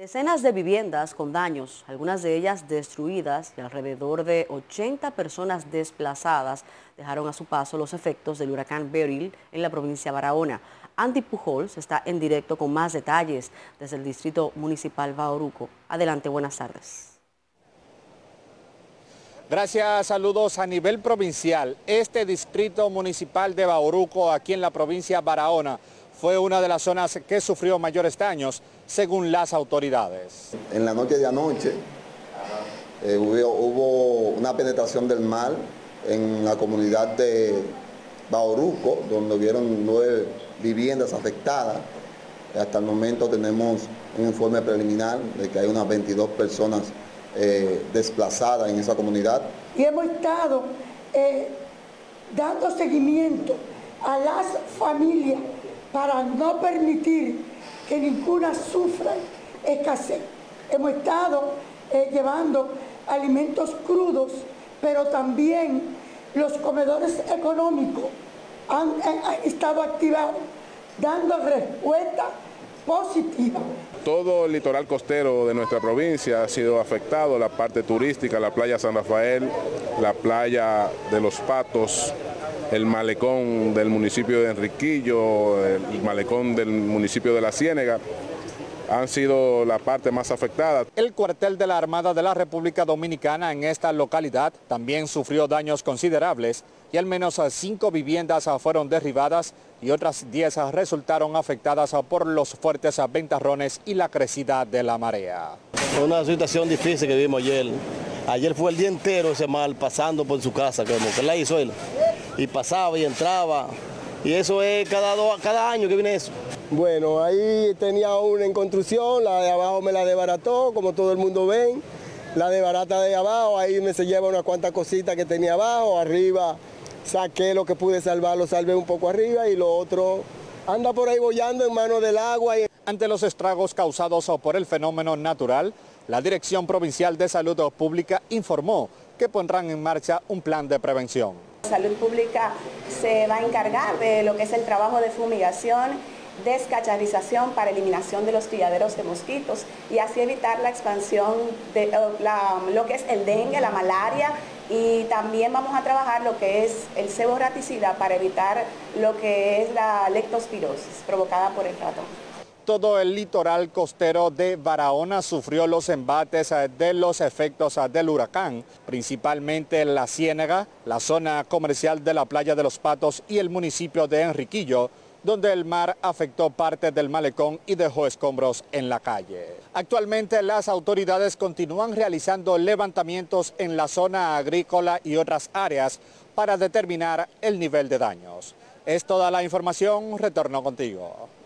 Decenas de viviendas con daños, algunas de ellas destruidas, y alrededor de 80 personas desplazadas dejaron a su paso los efectos del huracán Beryl en la provincia de Barahona. Andy Pujols está en directo con más detalles desde el distrito municipal Baoruco. Adelante, buenas tardes. Gracias, saludos a nivel provincial. Este distrito municipal de Baoruco, aquí en la provincia de Barahona, fue una de las zonas que sufrió mayores daños, según las autoridades. En la noche de anoche hubo una penetración del mar en la comunidad de Baoruco, donde hubieron 9 viviendas afectadas. Hasta el momento tenemos un informe preliminar de que hay unas 22 personas desplazadas en esa comunidad. Y hemos estado dando seguimiento a las familias para no permitir que ninguna sufra escasez. Hemos estado llevando alimentos crudos, pero también los comedores económicos han estado activados, dando respuesta positiva. Todo el litoral costero de nuestra provincia ha sido afectado, la parte turística, la playa San Rafael, la playa de los Patos, el malecón del municipio de Enriquillo, el malecón del municipio de La Ciénega, han sido la parte más afectada. El cuartel de la Armada de la República Dominicana en esta localidad también sufrió daños considerables y al menos 5 viviendas fueron derribadas y otras 10 resultaron afectadas por los fuertes ventarrones y la crecida de la marea. Una situación difícil que vimos ayer. Ayer fue el día entero ese mal pasando por su casa, como que la hizo él. Y pasaba y entraba, y eso es cada año que viene eso. Bueno, ahí tenía una en construcción, la de abajo me la desbarató, como todo el mundo ven, la desbarata de abajo, ahí me se lleva unas cuantas cositas que tenía abajo, arriba saqué lo que pude salvar, lo salvé un poco arriba y lo otro anda por ahí bollando en manos del agua. Ante los estragos causados por el fenómeno natural, la Dirección Provincial de Salud Pública informó que pondrán en marcha un plan de prevención. Salud Pública se va a encargar de lo que es el trabajo de fumigación, descacharrización para eliminación de los criaderos de mosquitos y así evitar la expansión de lo que es el dengue, la malaria, y también vamos a trabajar lo que es el cebo raticida para evitar lo que es la leptospirosis provocada por el ratón. Todo el litoral costero de Barahona sufrió los embates de los efectos del huracán, principalmente La Ciénega, la zona comercial de la Playa de los Patos y el municipio de Enriquillo, donde el mar afectó parte del malecón y dejó escombros en la calle. Actualmente las autoridades continúan realizando levantamientos en la zona agrícola y otras áreas para determinar el nivel de daños. Es toda la información, retorno contigo.